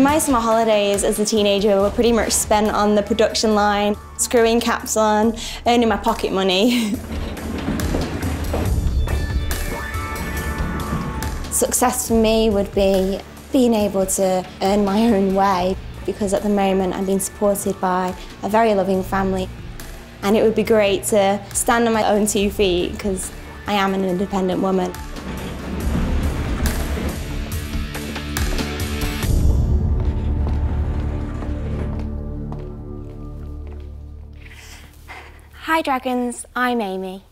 My summer holidays as a teenager were pretty much spent on the production line, screwing caps on, earning my pocket money. Success for me would be being able to earn my own way, because at the moment I'm being supported by a very loving family, and it would be great to stand on my own two feet because I am an independent woman. Hi Dragons, I'm Amy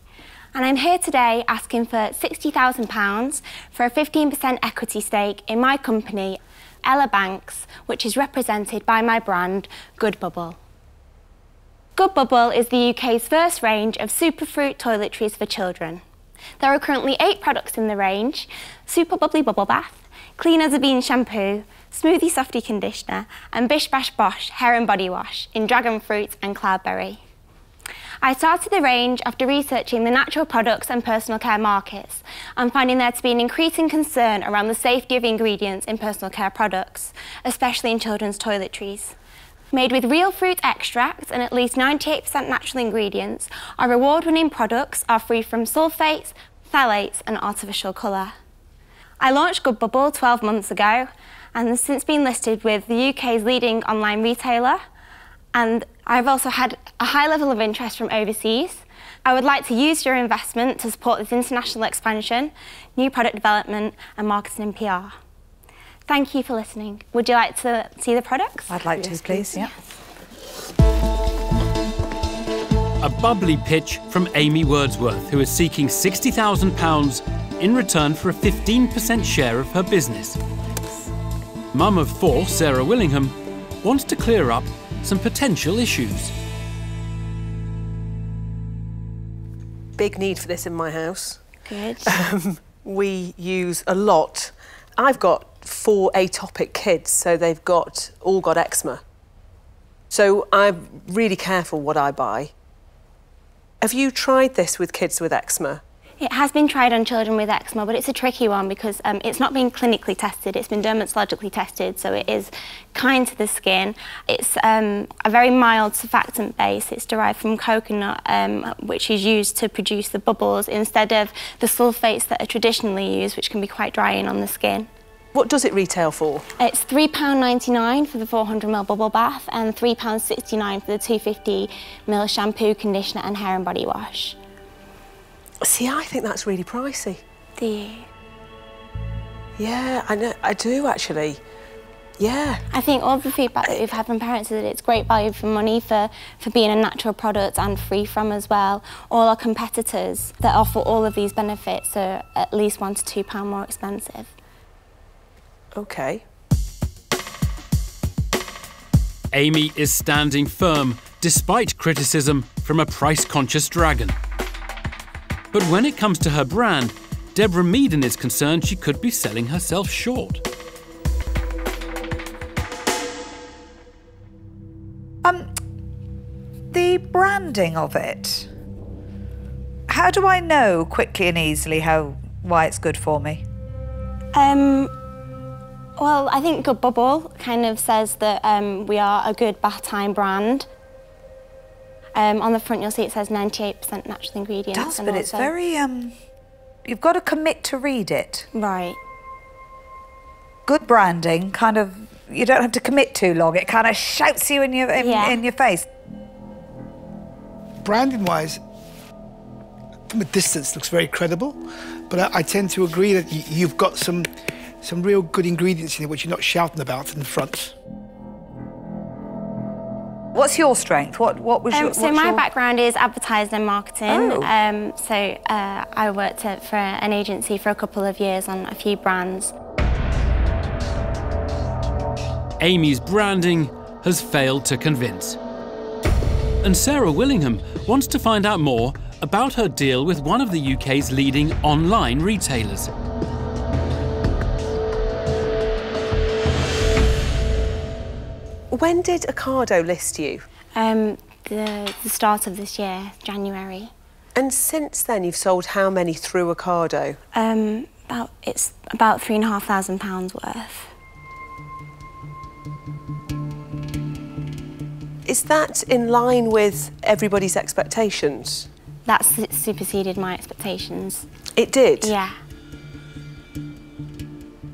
and I'm here today asking for £60,000 for a 15% equity stake in my company, Ella Banks, which is represented by my brand, Goodbubble. Goodbubble is the UK's first range of superfruit toiletries for children. There are currently 8 products in the range: Superbubbly Bubble Bath, Clean as a Bean Shampoo, Smoothie Softie Conditioner and Bish Bash Bosch Hair and Body Wash in dragon fruit and cloudberry. I started the range after researching the natural products and personal care markets and finding there to be an increasing concern around the safety of ingredients in personal care products, especially in children's toiletries. Made with real fruit extracts and at least 98% natural ingredients, our award-winning products are free from sulfates, phthalates and artificial colour. I launched Goodbubble 12 months ago and has since been listed with the UK's leading online retailer, and I've also had a high level of interest from overseas. I would like to use your investment to support this international expansion, new product development and marketing and PR. Thank you for listening. Would you like to see the products? I'd like to, please. Yeah. A bubbly pitch from Amy Wordsworth, who is seeking £60,000 in return for a 15% share of her business. Mum of 4, Sarah Willingham, wants to clear up some potential issues. Big need for this in my house. Good. We use a lot. I've got 4 atopic kids, so they've all got eczema. So I'm really careful what I buy. Have you tried this with kids with eczema? It has been tried on children with eczema, but it's a tricky one because it's not been clinically tested, it's been dermatologically tested, so it is kind to the skin. It's a very mild surfactant base. It's derived from coconut, which is used to produce the bubbles instead of the sulfates that are traditionally used, which can be quite drying on the skin. What does it retail for? It's £3.99 for the 400ml bubble bath and £3.69 for the 250ml shampoo, conditioner and hair and body wash. See, I think that's really pricey. Do you? Yeah, I know, I do actually. Yeah. I think all the feedback that we've had from parents is that it's great value for money for being a natural product and free from as well. All our competitors that offer all of these benefits are at least £1 to £2 more expensive. OK. Amy is standing firm despite criticism from a price-conscious dragon. But when it comes to her brand, Deborah Meaden is concerned she could be selling herself short. The branding of it. How do I know quickly and easily why it's good for me? Well, I think Goodbubble kind of says that we are a good bath time brand. On the front, you'll see it says 98% natural ingredients. It does, but it's very... you've got to commit to read it. Right. Good branding, kind of... You don't have to commit too long. It kind of shouts you in your face. Branding-wise, from a distance, looks very credible. But I tend to agree that you've got some real good ingredients in it which you're not shouting about in the front. What's your strength? What was your... So my background is advertising and marketing. Oh. I worked for an agency for a couple of years on a few brands. Amy's branding has failed to convince. And Sarah Willingham wants to find out more about her deal with one of the UK's leading online retailers. When did Ocado list you? The start of this year, January. And since then, you've sold how many through Ocado? It's about £3,500 worth. Is that in line with everybody's expectations? That superseded my expectations. It did? Yeah.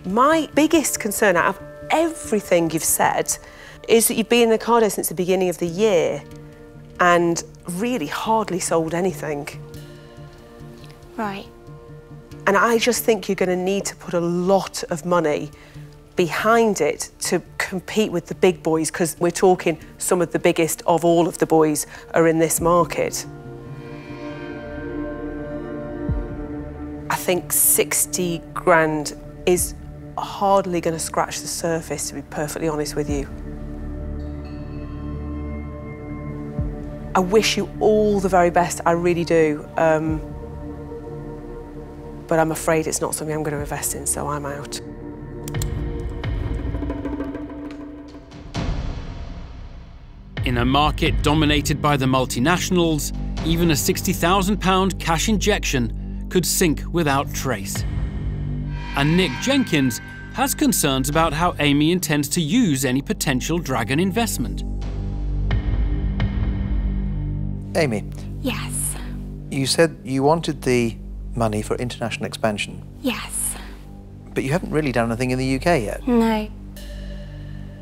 My biggest concern out of everything you've said is that you've been in Ocado since the beginning of the year and really hardly sold anything. Right. And I just think you're going to need to put a lot of money behind it to compete with the big boys, because we're talking some of the biggest of all of the boys are in this market. I think 60 grand is hardly going to scratch the surface, to be perfectly honest with you. I wish you all the very best, I really do. But I'm afraid it's not something I'm going to invest in, so I'm out. In a market dominated by the multinationals, even a £60,000 cash injection could sink without trace. And Nick Jenkins has concerns about how Amy intends to use any potential Dragon investment. Amy. Yes. You said you wanted the money for international expansion. Yes. But you haven't really done anything in the UK yet. No.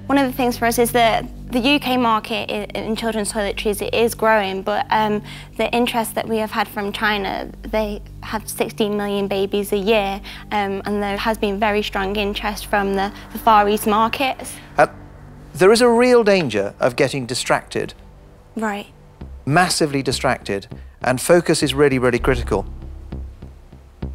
One of the things for us is that the UK market in children's toiletries, it is growing, but the interest that we have had from China, they have 16 million babies a year, and there has been very strong interest from the Far East markets. There is a real danger of getting distracted. Right. Massively distracted, and focus is really, really critical.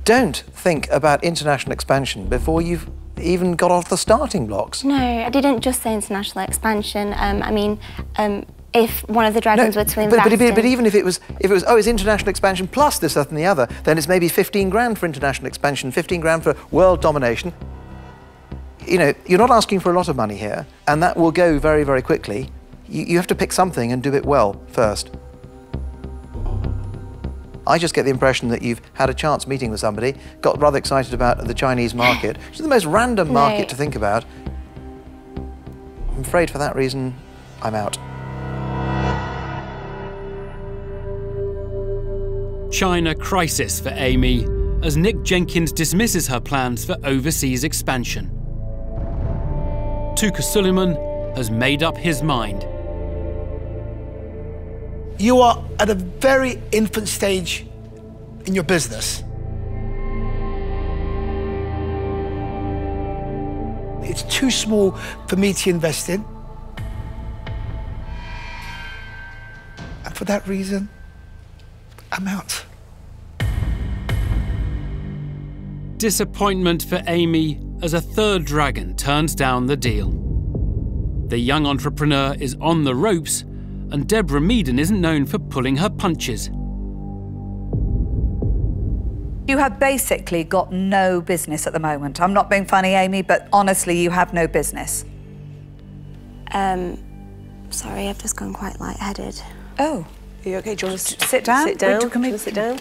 Don't think about international expansion before you've even got off the starting blocks. No, I didn't just say international expansion. If one of the Dragons were to invest but even if it was, oh, it's international expansion plus this, that and the other, then it's maybe 15 grand for international expansion, 15 grand for world domination. You know, you're not asking for a lot of money here, and that will go very, very quickly. You have to pick something and do it well first. I just get the impression that you've had a chance meeting with somebody, got rather excited about the Chinese market, which is the most random market to think about. I'm afraid for that reason, I'm out. China crisis for Amy, as Nick Jenkins dismisses her plans for overseas expansion. Tuka Suleiman has made up his mind. You are at a very infant stage in your business. It's too small for me to invest in. And for that reason, I'm out. Disappointment for Amy as a third Dragon turns down the deal. The young entrepreneur is on the ropes, and Deborah Meaden isn't known for pulling her punches. You have basically got no business at the moment. I'm not being funny, Amy, but honestly, you have no business. Sorry, I've just gone quite light-headed. Oh. Are you OK? Do you want to sit down? Sit down. Can we sit down?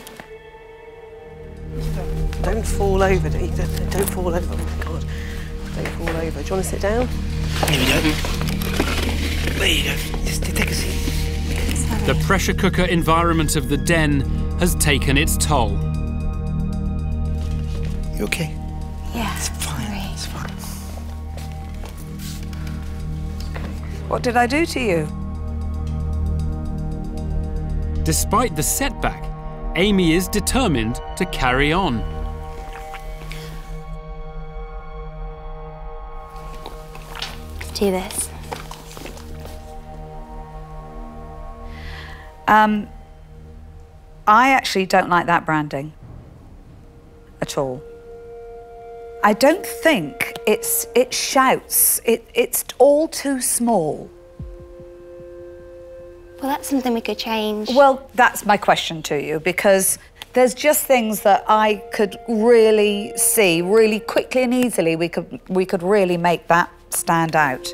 Don't fall over. Don't fall over. Oh, my God. Don't fall over. Do you want to sit down? Here we go. There you go. Just take a seat. Sorry. The pressure cooker environment of the den has taken its toll. You okay? Yeah. It's fine. Sorry. It's fine. What did I do to you? Despite the setback, Amy is determined to carry on. Let's do this. I actually don't like that branding at all. I don't think it shouts. It's all too small. Well, that's something we could change. Well, that's my question to you, because there's just things that I could really see, really quickly and easily, we could really make that stand out.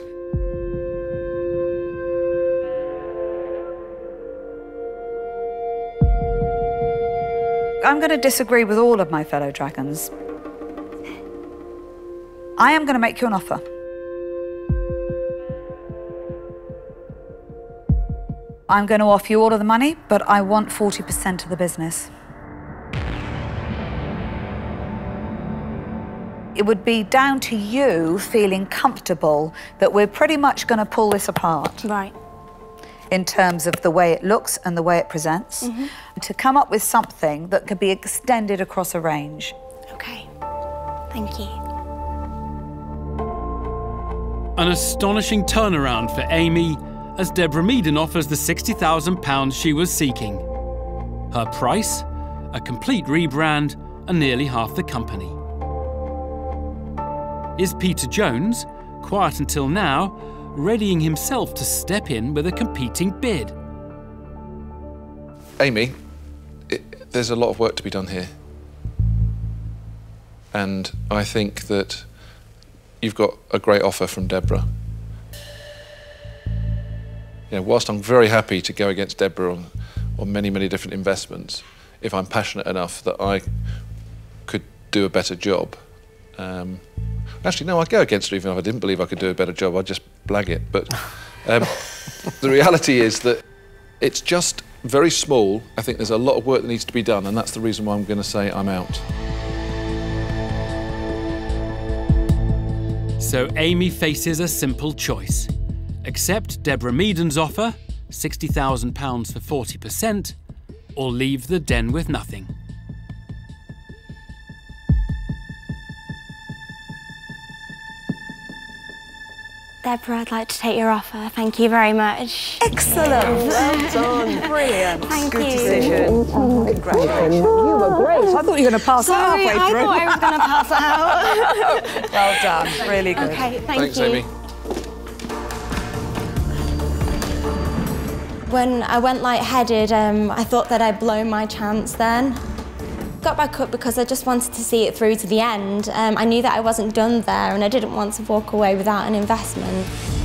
I'm going to disagree with all of my fellow Dragons. I am going to make you an offer. I'm going to offer you all of the money, but I want 40% of the business. It would be down to you feeling comfortable that we're pretty much going to pull this apart. Right. In terms of the way it looks and the way it presents, to come up with something that could be extended across a range. Okay, thank you. An astonishing turnaround for Amy as Deborah Meaden offers the £60,000 she was seeking. Her price, a complete rebrand and nearly half the company. Is Peter Jones, quiet until now, readying himself to step in with a competing bid? Amy, there's a lot of work to be done here. And I think that you've got a great offer from Deborah. You know, whilst I'm very happy to go against Deborah on many, many different investments, if I'm passionate enough that I could do a better job, actually, no, I'd go against her even if I didn't believe I could do a better job. I'd just blag it. But the reality is that it's just very small. I think there's a lot of work that needs to be done, and that's the reason why I'm going to say I'm out. So Amy faces a simple choice. Accept Deborah Meaden's offer, £60,000 for 40%, or leave the den with nothing. Deborah, I'd like to take your offer. Thank you very much. Excellent. Well done. Brilliant. Thank you. Good decision. Congratulations. You were great. I thought you were going to pass it halfway through. I thought I was going to pass it out. Well done. Really good. Okay, thanks, you. Amy. When I went lightheaded, I thought that I'd blown my chance then. Got back up because I just wanted to see it through to the end. I knew that I wasn't done there and I didn't want to walk away without an investment.